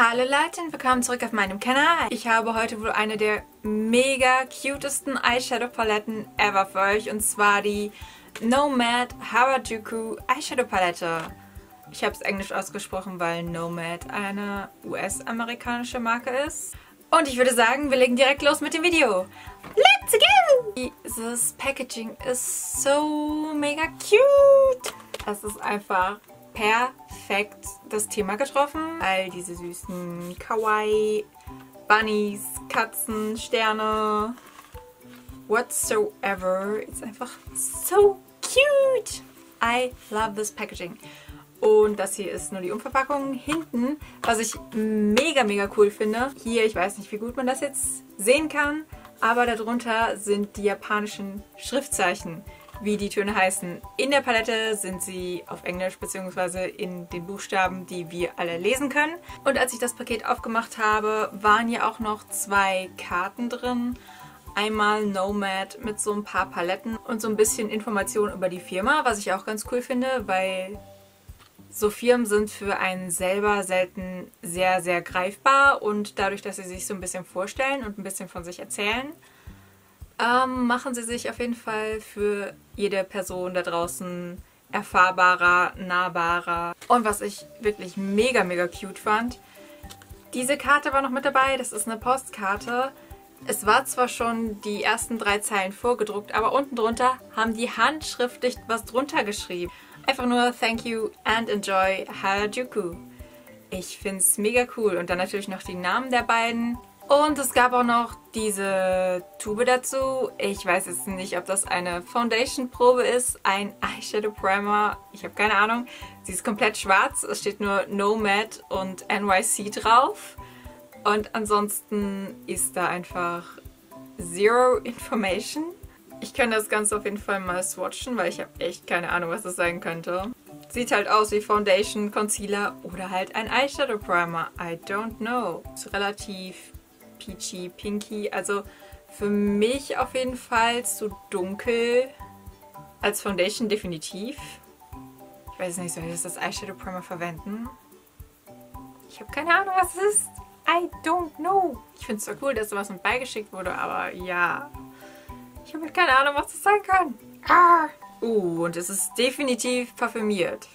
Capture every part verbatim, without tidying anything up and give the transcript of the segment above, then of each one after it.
Hallo Leute und willkommen zurück auf meinem Kanal. Ich habe heute wohl eine der mega cutesten Eyeshadow Paletten ever für euch, und zwar die Nomad Harajuku Eyeshadow Palette. Ich habe es englisch ausgesprochen, weil Nomad eine U S-amerikanische Marke ist. Und ich würde sagen, wir legen direkt los mit dem Video. Let's go! Dieses Packaging ist so mega cute. Das ist einfach perfekt das Thema getroffen. All diese süßen Kawaii, Bunnies, Katzen, Sterne, whatsoever. Ist einfach so cute. I love this packaging. Und das hier ist nur die Umverpackung. Hinten, was ich mega, mega cool finde. Hier, ich weiß nicht, wie gut man das jetzt sehen kann, aber darunter sind die japanischen Schriftzeichen, wie die Töne heißen. In der Palette sind sie auf Englisch bzw. in den Buchstaben, die wir alle lesen können. Und als ich das Paket aufgemacht habe, waren hier auch noch zwei Karten drin. Einmal Nomad mit so ein paar Paletten und so ein bisschen Informationen über die Firma, was ich auch ganz cool finde, weil so Firmen sind für einen selber selten sehr, sehr greifbar, und dadurch, dass sie sich so ein bisschen vorstellen und ein bisschen von sich erzählen, ähm, machen sie sich auf jeden Fall für jede Person da draußen erfahrbarer, nahbarer. Und was ich wirklich mega, mega cute fand, diese Karte war noch mit dabei, das ist eine Postkarte. Es war zwar schon die ersten drei Zeilen vorgedruckt, aber unten drunter haben die handschriftlich was drunter geschrieben. Einfach nur thank you and enjoy Harajuku. Ich finde es mega cool. Und dann natürlich noch die Namen der beiden. Und es gab auch noch diese Tube dazu. Ich weiß jetzt nicht, ob das eine Foundation-Probe ist, ein Eyeshadow-Primer. Ich habe keine Ahnung. Sie ist komplett schwarz. Es steht nur Nomad und N Y C drauf. Und ansonsten ist da einfach zero information. Ich kann das Ganze auf jeden Fall mal swatchen, weil ich habe echt keine Ahnung, was das sein könnte. Sieht halt aus wie Foundation, Concealer oder halt ein Eyeshadow Primer. I don't know. Ist relativ peachy, pinky. Also für mich auf jeden Fall zu dunkel als Foundation definitiv. Ich weiß nicht, soll ich das als Eyeshadow Primer verwenden? Ich habe keine Ahnung, was es ist. I don't know. Ich finde es zwar cool, dass sowas mit beigeschickt wurde, aber ja, ich habe keine Ahnung, was das sein kann. Ah. Uh, und es ist definitiv parfümiert.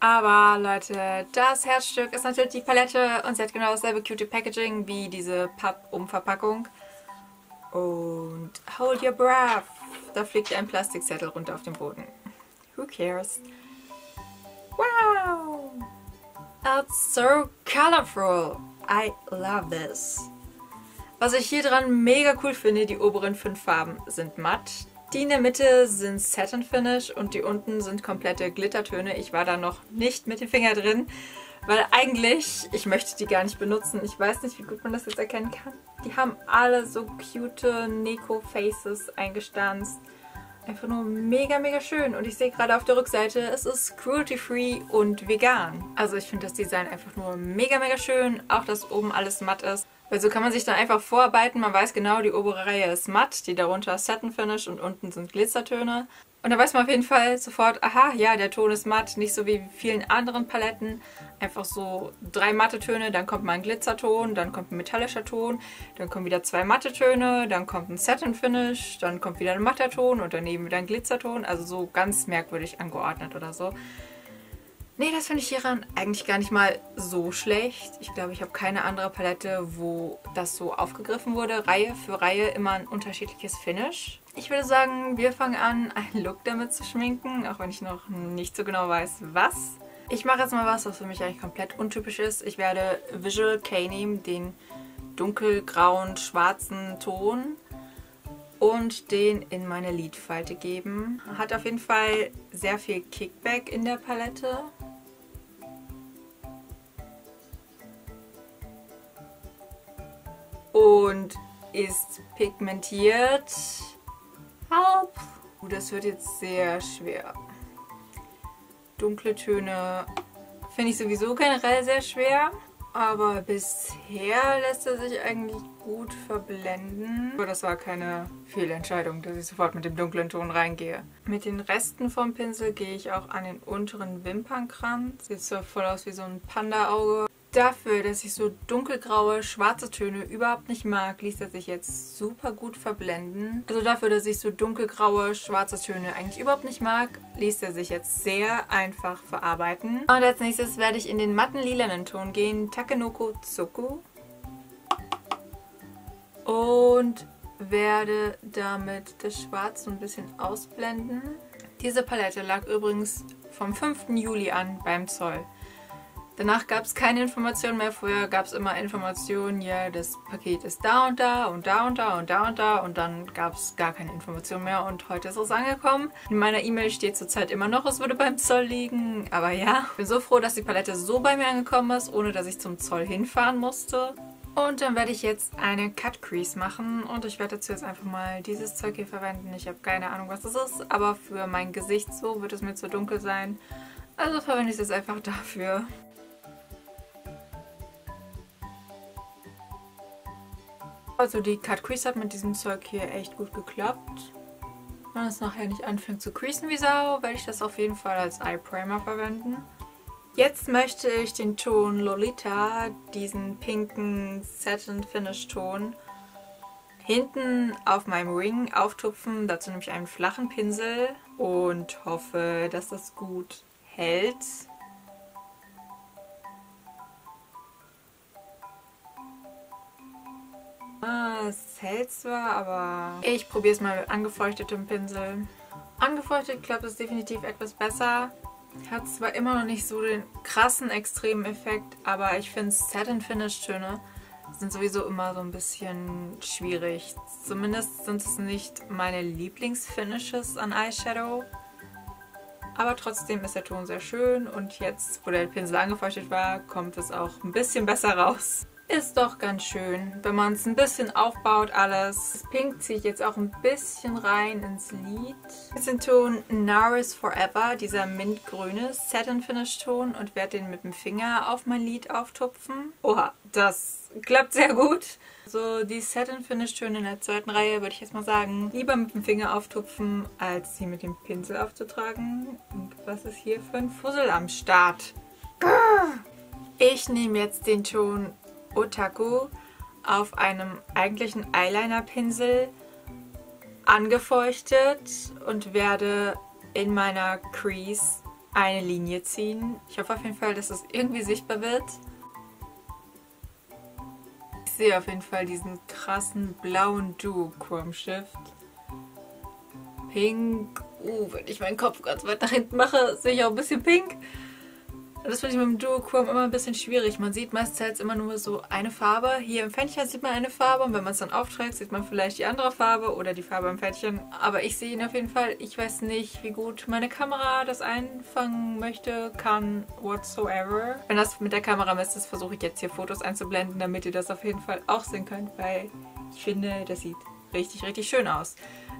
Aber Leute, das Herzstück ist natürlich die Palette, und sie hat genau dasselbe cute Packaging wie diese Papp-Umverpackung. Und hold your breath. Da fliegt ein Plastikzettel runter auf den Boden. Who cares? Wow! That's so colorful. I love this. Was ich hier dran mega cool finde, die oberen fünf Farben sind matt. Die in der Mitte sind Satin Finish und die unten sind komplette Glittertöne. Ich war da noch nicht mit dem Finger drin, weil eigentlich, ich möchte die gar nicht benutzen. Ich weiß nicht, wie gut man das jetzt erkennen kann. Die haben alle so cute Neko-Faces eingestanzt. Einfach nur mega, mega schön. Und ich sehe gerade auf der Rückseite, es ist cruelty-free und vegan. Also ich finde das Design einfach nur mega, mega schön. Auch, dass oben alles matt ist. Weil so kann man sich dann einfach vorarbeiten. Man weiß genau, die obere Reihe ist matt, die darunter ist Satin Finish und unten sind Glitzertöne. Und da weiß man auf jeden Fall sofort, aha, ja, der Ton ist matt. Nicht so wie vielen anderen Paletten. Einfach so drei matte Töne, dann kommt mal ein Glitzerton, dann kommt ein metallischer Ton, dann kommen wieder zwei matte Töne, dann kommt ein Satin Finish, dann kommt wieder ein matter Ton und daneben wieder ein Glitzerton. Also so ganz merkwürdig angeordnet oder so. Nee, das finde ich hieran eigentlich gar nicht mal so schlecht. Ich glaube, ich habe keine andere Palette, wo das so aufgegriffen wurde. Reihe für Reihe immer ein unterschiedliches Finish. Ich würde sagen, wir fangen an, einen Look damit zu schminken, auch wenn ich noch nicht so genau weiß, was. Ich mache jetzt mal was, was für mich eigentlich komplett untypisch ist. Ich werde Visual K nehmen, den dunkelgrauen, schwarzen Ton, und den in meine Lidfalte geben. Hat auf jeden Fall sehr viel Kickback in der Palette. Und ist pigmentiert. Help! Das wird jetzt sehr schwer. Dunkle Töne finde ich sowieso generell sehr schwer. Aber bisher lässt er sich eigentlich gut verblenden. Aber das war keine Fehlentscheidung, dass ich sofort mit dem dunklen Ton reingehe. Mit den Resten vom Pinsel gehe ich auch an den unteren Wimpernkranz. Sieht zwar voll aus wie so ein Panda-Auge. Dafür, dass ich so dunkelgraue, schwarze Töne überhaupt nicht mag, ließ er sich jetzt super gut verblenden. Also dafür, dass ich so dunkelgraue, schwarze Töne eigentlich überhaupt nicht mag, ließ er sich jetzt sehr einfach verarbeiten. Und als nächstes werde ich in den matten lilanen Ton gehen, Takenoko Zoku. Und werde damit das Schwarz so ein bisschen ausblenden. Diese Palette lag übrigens vom fünften Juli an beim Zoll. Danach gab es keine Informationen mehr. Vorher gab es immer Informationen, ja, das Paket ist da und da und da und da und da und da und dann gab es gar keine Informationen mehr und heute ist es angekommen. In meiner E-Mail steht zurzeit immer noch, es würde beim Zoll liegen, aber ja. Ich bin so froh, dass die Palette so bei mir angekommen ist, ohne dass ich zum Zoll hinfahren musste. Und dann werde ich jetzt eine Cut Crease machen und ich werde dazu jetzt einfach mal dieses Zeug hier verwenden. Ich habe keine Ahnung, was das ist, aber für mein Gesicht so wird es mir zu dunkel sein. Also verwende ich es jetzt einfach dafür. Also die Cut Crease hat mit diesem Zeug hier echt gut geklappt. Wenn es nachher nicht anfängt zu creasen wie Sau, werde ich das auf jeden Fall als Eye Primer verwenden. Jetzt möchte ich den Ton Lolita, diesen pinken Satin Finish Ton, hinten auf meinem Ring auftupfen. Dazu nehme ich einen flachen Pinsel und hoffe, dass das gut hält. Ah, es hält zwar, aber ich probiere es mal mit angefeuchtetem Pinsel. Angefeuchtet klappt es definitiv etwas besser. Hat zwar immer noch nicht so den krassen extremen Effekt, aber ich finde Satin Finish Töne sind sowieso immer so ein bisschen schwierig. Zumindest sind es nicht meine Lieblingsfinishes an Eyeshadow. Aber trotzdem ist der Ton sehr schön und jetzt, wo der Pinsel angefeuchtet war, kommt es auch ein bisschen besser raus. Ist doch ganz schön, wenn man es ein bisschen aufbaut alles. Das Pink ziehe ich jetzt auch ein bisschen rein ins Lid. Jetzt den Ton Naris Forever, dieser mintgrüne Satin Finish Ton und werde den mit dem Finger auf mein Lid auftupfen. Oha, das klappt sehr gut. So, die Satin Finish Töne in der zweiten Reihe würde ich jetzt mal sagen, lieber mit dem Finger auftupfen, als sie mit dem Pinsel aufzutragen. Und was ist hier für ein Fussel am Start? Ich nehme jetzt den Ton Otaku auf einem eigentlichen Eyeliner-Pinsel angefeuchtet und werde in meiner Crease eine Linie ziehen. Ich hoffe auf jeden Fall, dass es irgendwie sichtbar wird. Ich sehe auf jeden Fall diesen krassen blauen Duo-Chrome-Shift. Pink. Uh, wenn ich meinen Kopf ganz weit nach hinten mache, sehe ich auch ein bisschen pink. Das finde ich mit dem Duochrome immer ein bisschen schwierig. Man sieht meistens immer nur so eine Farbe. Hier im Fändchen sieht man eine Farbe und wenn man es dann aufträgt, sieht man vielleicht die andere Farbe oder die Farbe im Fändchen. Aber ich sehe ihn auf jeden Fall. Ich weiß nicht, wie gut meine Kamera das einfangen möchte, kann, whatsoever. Wenn das mit der Kamera Mist ist, versuche ich jetzt hier Fotos einzublenden, damit ihr das auf jeden Fall auch sehen könnt, weil ich finde, das sieht richtig, richtig schön aus.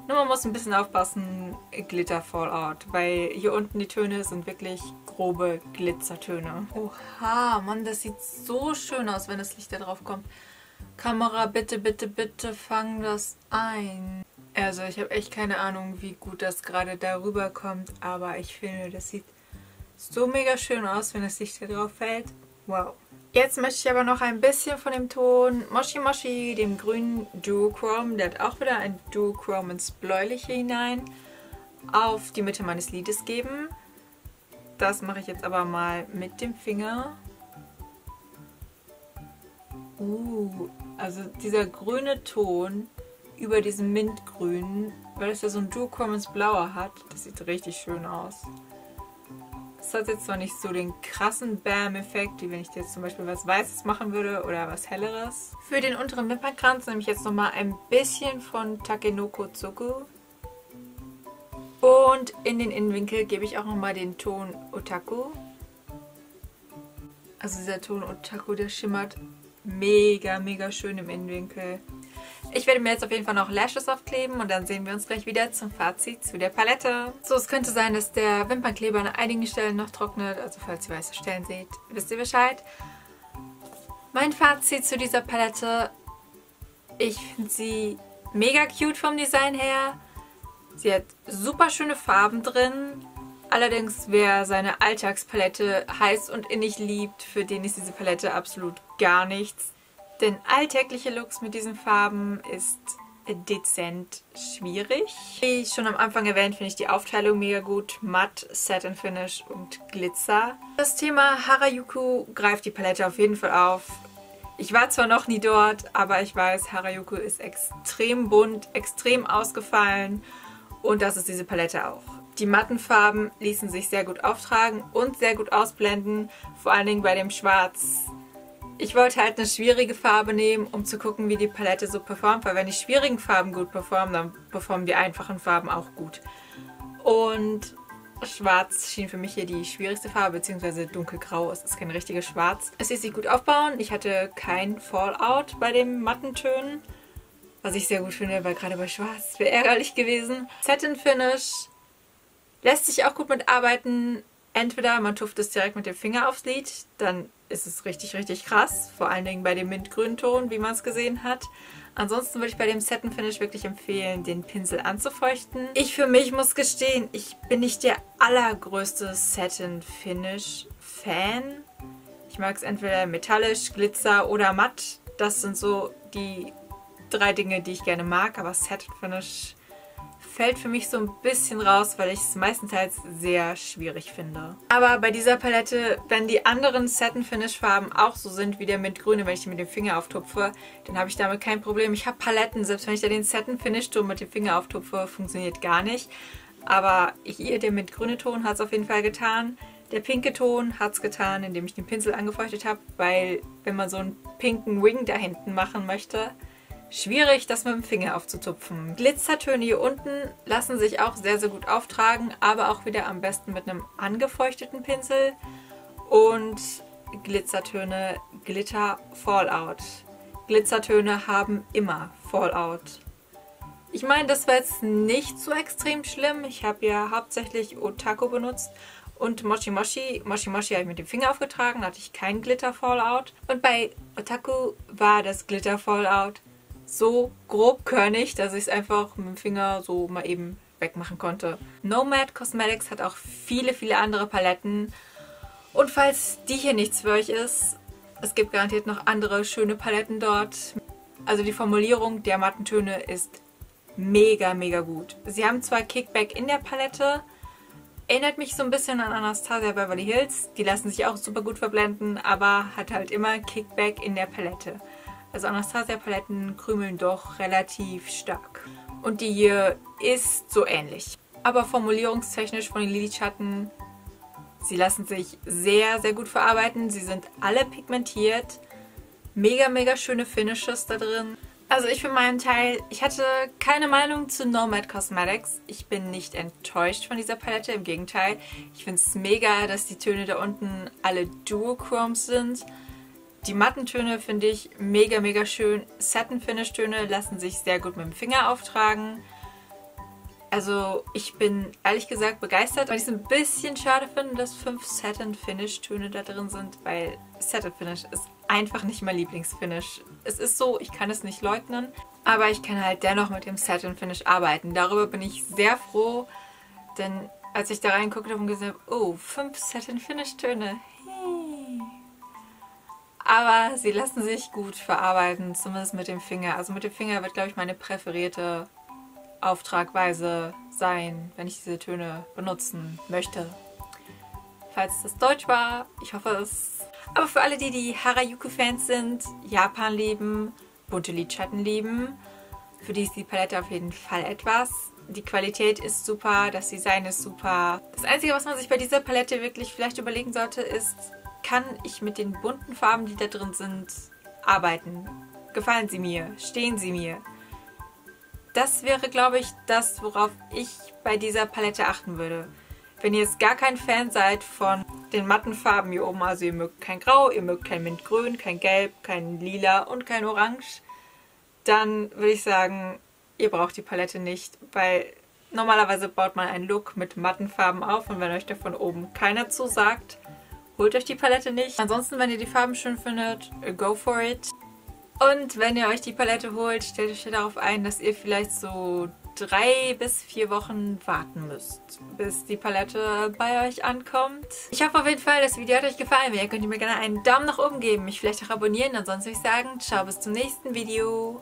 Nur man muss ein bisschen aufpassen, Glitter Fallout, weil hier unten die Töne sind wirklich grobe Glitzertöne. Oha, Mann, das sieht so schön aus, wenn das Licht da drauf kommt. Kamera, bitte, bitte, bitte fang das ein. Also ich habe echt keine Ahnung, wie gut das gerade darüber kommt, aber ich finde, das sieht so mega schön aus, wenn das Licht da drauf fällt. Wow. Jetzt möchte ich aber noch ein bisschen von dem Ton Moshi Moshi, dem grünen Duochrome, der hat auch wieder ein Duochrome ins Bläuliche hinein, auf die Mitte meines Lides geben. Das mache ich jetzt aber mal mit dem Finger. Uh, also dieser grüne Ton über diesem Mintgrün, weil es ja so ein Duochrome ins Blaue hat, das sieht richtig schön aus. Das hat jetzt noch nicht so den krassen Bam-Effekt, wie wenn ich jetzt zum Beispiel was Weißes machen würde oder was Helleres. Für den unteren Wimpernkranz nehme ich jetzt nochmal ein bisschen von Takenoko Zoku. Und in den Innenwinkel gebe ich auch nochmal den Ton Otaku. Also dieser Ton Otaku, der schimmert mega, mega schön im Innenwinkel. Ich werde mir jetzt auf jeden Fall noch Lashes aufkleben und dann sehen wir uns gleich wieder zum Fazit zu der Palette. So, es könnte sein, dass der Wimpernkleber an einigen Stellen noch trocknet, also falls ihr weiße Stellen seht, wisst ihr Bescheid. Mein Fazit zu dieser Palette, ich finde sie mega cute vom Design her. Sie hat super schöne Farben drin Allerdings, wer seine Alltagspalette heiß und innig liebt, für den ist diese Palette absolut gar nichts. Denn alltägliche Looks mit diesen Farben ist dezent schwierig. Wie schon am Anfang erwähnt, finde ich die Aufteilung mega gut. Matt, Satin Finish und Glitzer. Das Thema Harajuku greift die Palette auf jeden Fall auf. Ich war zwar noch nie dort, aber ich weiß, Harajuku ist extrem bunt, extrem ausgefallen und das ist diese Palette auch. Die matten Farben ließen sich sehr gut auftragen und sehr gut ausblenden, vor allen Dingen bei dem Schwarz. Ich wollte halt eine schwierige Farbe nehmen, um zu gucken, wie die Palette so performt, weil wenn die schwierigen Farben gut performen, dann performen die einfachen Farben auch gut. Und Schwarz schien für mich hier die schwierigste Farbe, beziehungsweise dunkelgrau, es ist kein richtiges Schwarz. Es ließ sich gut aufbauen, ich hatte kein Fallout bei den matten Tönen, was ich sehr gut finde, weil gerade bei Schwarz wäre ärgerlich gewesen. Satin Finish lässt sich auch gut mitarbeiten. Entweder man tupft es direkt mit dem Finger aufs Lid, dann ist es richtig, richtig krass. Vor allen Dingen bei dem Mintgrünton, wie man es gesehen hat. Ansonsten würde ich bei dem Satin Finish wirklich empfehlen, den Pinsel anzufeuchten. Ich für mich muss gestehen, ich bin nicht der allergrößte Satin Finish Fan. Ich mag es entweder metallisch, Glitzer oder matt. Das sind so die drei Dinge, die ich gerne mag. Aber Satin Finish fällt für mich so ein bisschen raus, weil ich es meistenteils sehr schwierig finde. Aber bei dieser Palette, wenn die anderen Satin Finish Farben auch so sind wie der Mintgrüne, wenn ich die mit dem Finger auftupfe, dann habe ich damit kein Problem. Ich habe Paletten, selbst wenn ich da den Satin Finish Ton mit dem Finger auftupfe, funktioniert gar nicht. Aber hier der Mintgrüne Ton hat es auf jeden Fall getan. Der pinke Ton hat es getan, indem ich den Pinsel angefeuchtet habe, weil wenn man so einen pinken Wing da hinten machen möchte, schwierig, das mit dem Finger aufzutupfen. Glitzertöne hier unten lassen sich auch sehr, sehr gut auftragen, aber auch wieder am besten mit einem angefeuchteten Pinsel. Und Glitzertöne, Glitter, Fallout. Glitzertöne haben immer Fallout. Ich meine, das war jetzt nicht so extrem schlimm. Ich habe ja hauptsächlich Otaku benutzt. Und Moshi Moshi, Moshi Moshi habe ich mit dem Finger aufgetragen, da hatte ich keinen Glitter-Fallout. Und bei Otaku war das Glitter-Fallout so grobkörnig, dass ich es einfach mit dem Finger so mal eben wegmachen konnte. Nomad Cosmetics hat auch viele, viele andere Paletten. Und falls die hier nichts für euch ist, es gibt garantiert noch andere schöne Paletten dort. Also die Formulierung der matten Töne ist mega, mega gut. Sie haben zwar Kickback in der Palette, erinnert mich so ein bisschen an Anastasia Beverly Hills. Die lassen sich auch super gut verblenden, aber hat halt immer Kickback in der Palette. Also Anastasia-Paletten krümeln doch relativ stark. Und die hier ist so ähnlich. Aber formulierungstechnisch von den Lidschatten, sie lassen sich sehr, sehr gut verarbeiten. Sie sind alle pigmentiert. Mega, mega schöne Finishes da drin. Also ich für meinen Teil, ich hatte keine Meinung zu Nomad Cosmetics. Ich bin nicht enttäuscht von dieser Palette, im Gegenteil. Ich finde es mega, dass die Töne da unten alle Duochromes sind. Die matten Töne finde ich mega, mega schön. Satin Finish Töne lassen sich sehr gut mit dem Finger auftragen. Also ich bin ehrlich gesagt begeistert, weil ich es ein bisschen schade finde, dass fünf Satin Finish Töne da drin sind, weil Satin Finish ist einfach nicht mein Lieblingsfinish. Es ist so, ich kann es nicht leugnen, aber ich kann halt dennoch mit dem Satin Finish arbeiten. Darüber bin ich sehr froh, denn als ich da reinguckte und gesagt habe, oh, fünf Satin Finish Töne, aber sie lassen sich gut verarbeiten, zumindest mit dem Finger. Also mit dem Finger wird, glaube ich, meine präferierte Auftragweise sein, wenn ich diese Töne benutzen möchte. Falls das Deutsch war, ich hoffe es. Aber für alle, die die Harajuku-Fans sind, Japan lieben, bunte Lidschatten lieben, für die ist die Palette auf jeden Fall etwas. Die Qualität ist super, das Design ist super. Das Einzige, was man sich bei dieser Palette wirklich vielleicht überlegen sollte, ist, kann ich mit den bunten Farben, die da drin sind, arbeiten? Gefallen sie mir? Stehen sie mir? Das wäre, glaube ich, das, worauf ich bei dieser Palette achten würde. Wenn ihr jetzt gar kein Fan seid von den matten Farben hier oben, also ihr mögt kein Grau, ihr mögt kein Mintgrün, kein Gelb, kein Lila und kein Orange, dann würde ich sagen, ihr braucht die Palette nicht, weil normalerweise baut man einen Look mit matten Farben auf und wenn euch da von oben keiner zusagt, holt euch die Palette nicht. Ansonsten, wenn ihr die Farben schön findet, go for it. Und wenn ihr euch die Palette holt, stellt euch darauf ein, dass ihr vielleicht so drei bis vier Wochen warten müsst, bis die Palette bei euch ankommt. Ich hoffe auf jeden Fall, das Video hat euch gefallen. Wenn ihr könnt ihr mir gerne einen Daumen nach oben geben, mich vielleicht auch abonnieren. Ansonsten würde ich sagen, ciao, bis zum nächsten Video.